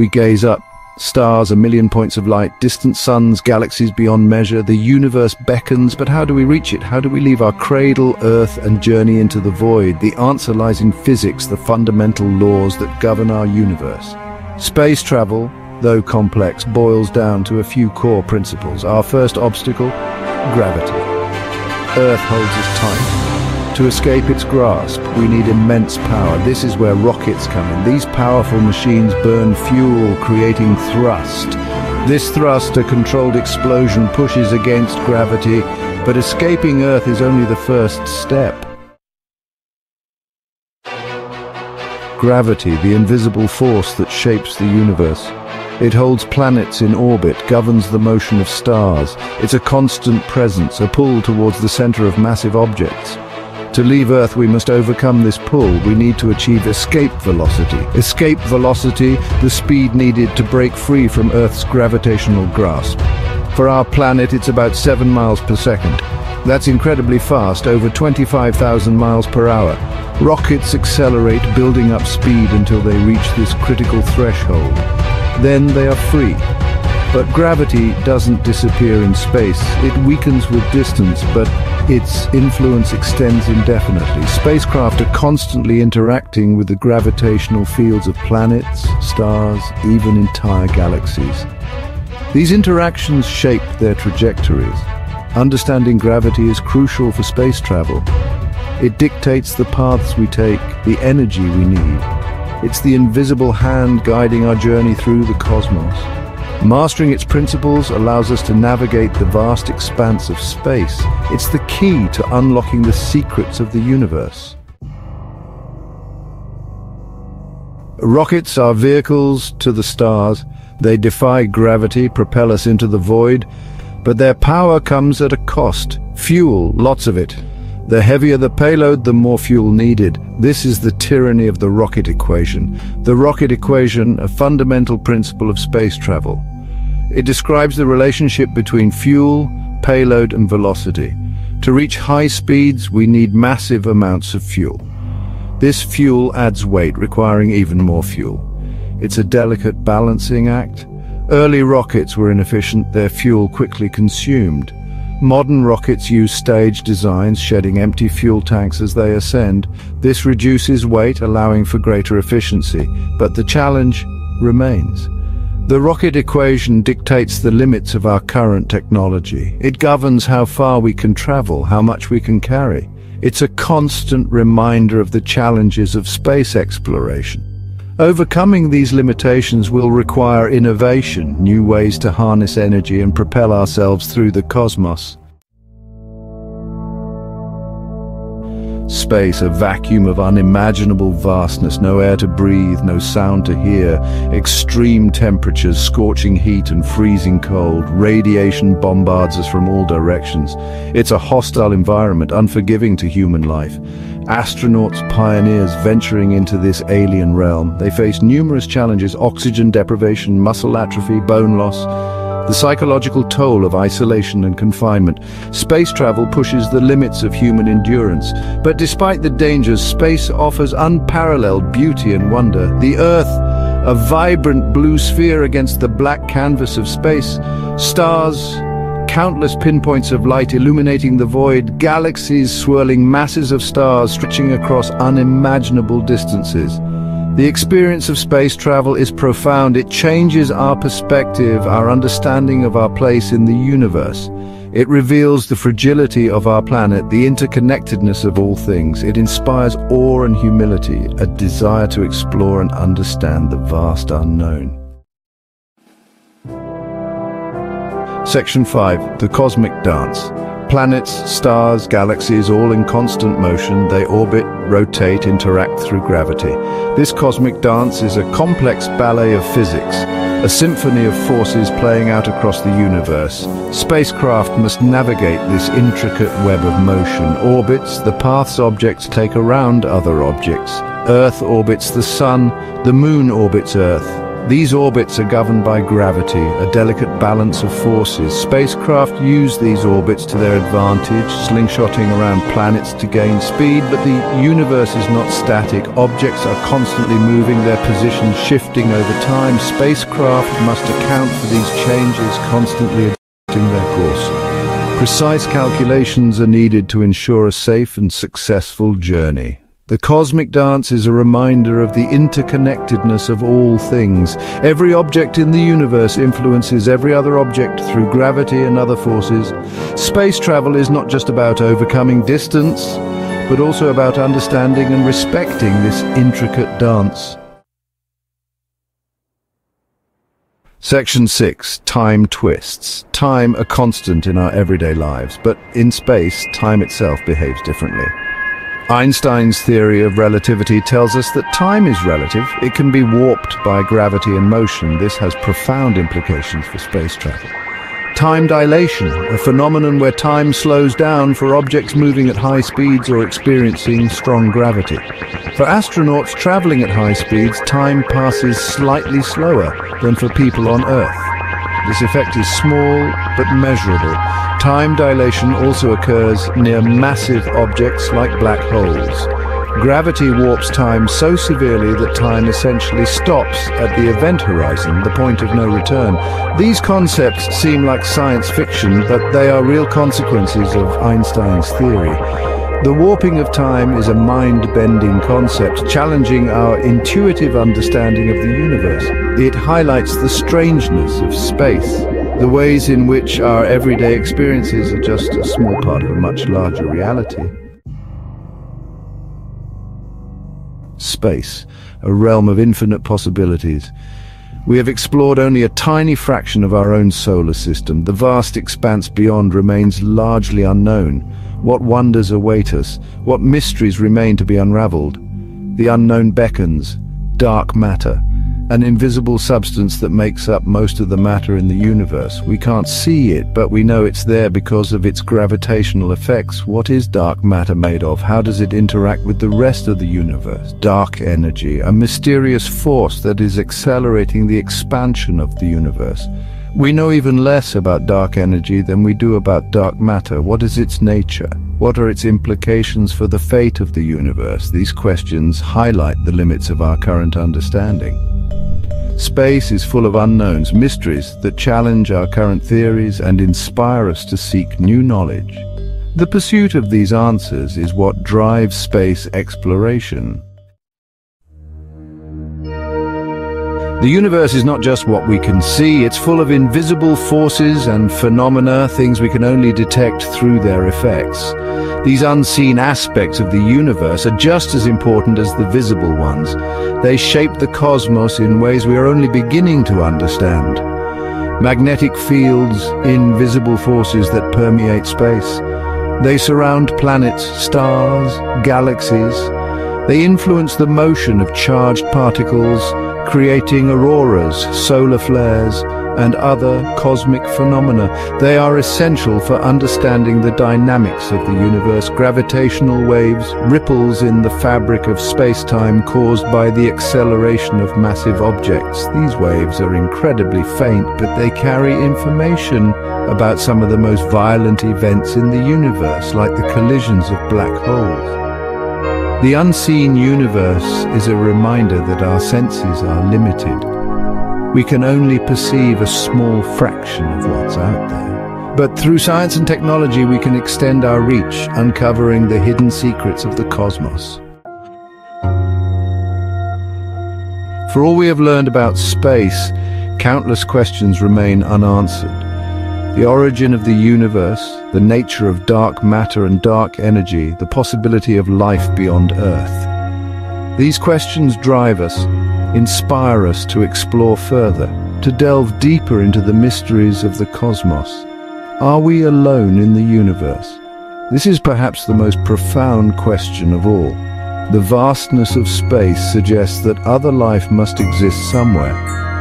We gaze up. Stars, a million points of light, distant suns, galaxies beyond measure. The universe beckons, but how do we reach it? How do we leave our cradle, Earth, and journey into the void? The answer lies in physics, the fundamental laws that govern our universe. Space travel, though complex, boils down to a few core principles. Our first obstacle, gravity. Earth holds us tight. To escape its grasp, we need immense power. This is where rockets come in. These powerful machines burn fuel, creating thrust. This thrust, a controlled explosion, pushes against gravity, but escaping Earth is only the first step. Gravity, the invisible force that shapes the universe. It holds planets in orbit, governs the motion of stars. It's a constant presence, a pull towards the center of massive objects. To leave Earth, we must overcome this pull. We need to achieve escape velocity. Escape velocity, the speed needed to break free from Earth's gravitational grasp. For our planet, it's about 7 miles per second. That's incredibly fast, over 25,000 miles per hour. Rockets accelerate, building up speed until they reach this critical threshold. Then they are free. But gravity doesn't disappear in space. It weakens with distance, but its influence extends indefinitely. Spacecraft are constantly interacting with the gravitational fields of planets, stars, even entire galaxies. These interactions shape their trajectories. Understanding gravity is crucial for space travel. It dictates the paths we take, the energy we need. It's the invisible hand guiding our journey through the cosmos. Mastering its principles allows us to navigate the vast expanse of space. It's the key to unlocking the secrets of the universe. Rockets are vehicles to the stars. They defy gravity, propel us into the void, but their power comes at a cost. Fuel, lots of it. The heavier the payload, the more fuel needed. This is the tyranny of the rocket equation. The rocket equation, a fundamental principle of space travel. It describes the relationship between fuel, payload, and velocity. To reach high speeds, we need massive amounts of fuel. This fuel adds weight, requiring even more fuel. It's a delicate balancing act. Early rockets were inefficient, their fuel quickly consumed. Modern rockets use stage designs, shedding empty fuel tanks as they ascend. This reduces weight, allowing for greater efficiency, but the challenge remains. The rocket equation dictates the limits of our current technology. It governs how far we can travel, how much we can carry. It's a constant reminder of the challenges of space exploration. Overcoming these limitations will require innovation, new ways to harness energy and propel ourselves through the cosmos. Space, a vacuum of unimaginable vastness, no air to breathe, no sound to hear, extreme temperatures, scorching heat and freezing cold, radiation bombards us from all directions. It's a hostile environment, unforgiving to human life. Astronauts, pioneers venturing into this alien realm, they face numerous challenges: oxygen deprivation, muscle atrophy, bone loss, the psychological toll of isolation and confinement. Space travel pushes the limits of human endurance, but despite the dangers, space offers unparalleled beauty and wonder. The Earth, a vibrant blue sphere against the black canvas of space, stars, countless pinpoints of light illuminating the void, galaxies swirling, masses of stars stretching across unimaginable distances. The experience of space travel is profound. It changes our perspective, our understanding of our place in the universe. It reveals the fragility of our planet, the interconnectedness of all things. It inspires awe and humility, a desire to explore and understand the vast unknown. Section 5. The Cosmic Dance. Planets, stars, galaxies, all in constant motion. They orbit, rotate, interact through gravity. This cosmic dance is a complex ballet of physics, a symphony of forces playing out across the universe. Spacecraft must navigate this intricate web of motion. Orbits, the paths objects take around other objects. Earth orbits the Sun, the Moon orbits Earth. These orbits are governed by gravity, a delicate balance of forces. Spacecraft use these orbits to their advantage, slingshotting around planets to gain speed, but the universe is not static. Objects are constantly moving, their position shifting over time. Spacecraft must account for these changes, constantly adjusting their course. Precise calculations are needed to ensure a safe and successful journey. The cosmic dance is a reminder of the interconnectedness of all things. Every object in the universe influences every other object through gravity and other forces. Space travel is not just about overcoming distance, but also about understanding and respecting this intricate dance. Section 6. Time twists. Time, a constant in our everyday lives, but in space, time itself behaves differently. Einstein's theory of relativity tells us that time is relative. It can be warped by gravity and motion. This has profound implications for space travel. Time dilation, a phenomenon where time slows down for objects moving at high speeds or experiencing strong gravity. For astronauts traveling at high speeds, time passes slightly slower than for people on Earth. This effect is small but measurable. Time dilation also occurs near massive objects like black holes. Gravity warps time so severely that time essentially stops at the event horizon, the point of no return. These concepts seem like science fiction, but they are real consequences of Einstein's theory. The warping of time is a mind-bending concept, challenging our intuitive understanding of the universe. It highlights the strangeness of space. The ways in which our everyday experiences are just a small part of a much larger reality. Space, a realm of infinite possibilities. We have explored only a tiny fraction of our own solar system. The vast expanse beyond remains largely unknown. What wonders await us? What mysteries remain to be unraveled? The unknown beckons. Dark matter, an invisible substance that makes up most of the matter in the universe. We can't see it, but we know it's there because of its gravitational effects. What is dark matter made of? How does it interact with the rest of the universe? Dark energy, a mysterious force that is accelerating the expansion of the universe. We know even less about dark energy than we do about dark matter. What is its nature? What are its implications for the fate of the universe? These questions highlight the limits of our current understanding. Space is full of unknowns, mysteries that challenge our current theories and inspire us to seek new knowledge. The pursuit of these answers is what drives space exploration. The universe is not just what we can see, it's full of invisible forces and phenomena, things we can only detect through their effects. These unseen aspects of the universe are just as important as the visible ones. They shape the cosmos in ways we are only beginning to understand. Magnetic fields, invisible forces that permeate space. They surround planets, stars, galaxies. They influence the motion of charged particles, creating auroras, solar flares, and other cosmic phenomena. They are essential for understanding the dynamics of the universe. Gravitational waves, ripples in the fabric of space-time caused by the acceleration of massive objects. These waves are incredibly faint, but they carry information about some of the most violent events in the universe, like the collisions of black holes. The unseen universe is a reminder that our senses are limited. We can only perceive a small fraction of what's out there. But through science and technology, we can extend our reach, uncovering the hidden secrets of the cosmos. For all we have learned about space, countless questions remain unanswered. The origin of the universe, the nature of dark matter and dark energy, the possibility of life beyond Earth. These questions drive us, inspire us to explore further, to delve deeper into the mysteries of the cosmos. Are we alone in the universe? This is perhaps the most profound question of all. The vastness of space suggests that other life must exist somewhere,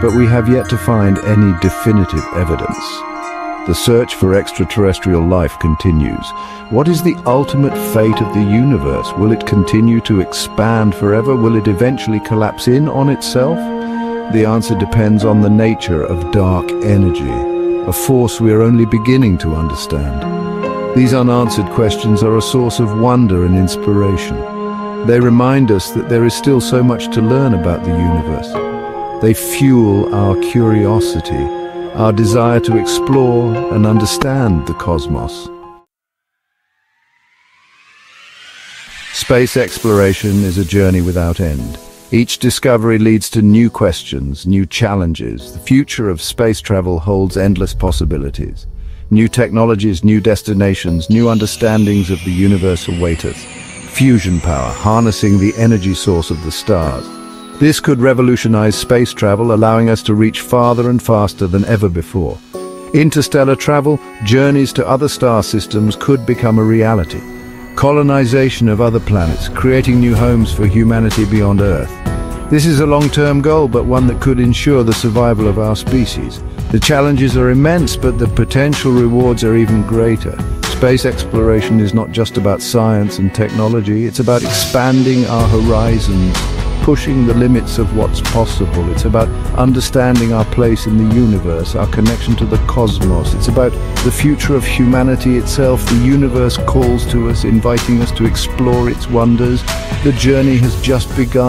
but we have yet to find any definitive evidence. The search for extraterrestrial life continues. What is the ultimate fate of the universe? Will it continue to expand forever? Will it eventually collapse in on itself? The answer depends on the nature of dark energy, a force we are only beginning to understand. These unanswered questions are a source of wonder and inspiration. They remind us that there is still so much to learn about the universe. They fuel our curiosity, our desire to explore and understand the cosmos. Space exploration is a journey without end. Each discovery leads to new questions, new challenges. The future of space travel holds endless possibilities. New technologies, new destinations, new understandings of the universe await us. Fusion power, harnessing the energy source of the stars. This could revolutionize space travel, allowing us to reach farther and faster than ever before. Interstellar travel, journeys to other star systems could become a reality. Colonization of other planets, creating new homes for humanity beyond Earth. This is a long-term goal, but one that could ensure the survival of our species. The challenges are immense, but the potential rewards are even greater. Space exploration is not just about science and technology, it's about expanding our horizons, pushing the limits of what's possible. It's about understanding our place in the universe, our connection to the cosmos. It's about the future of humanity itself. The universe calls to us, inviting us to explore its wonders. The journey has just begun.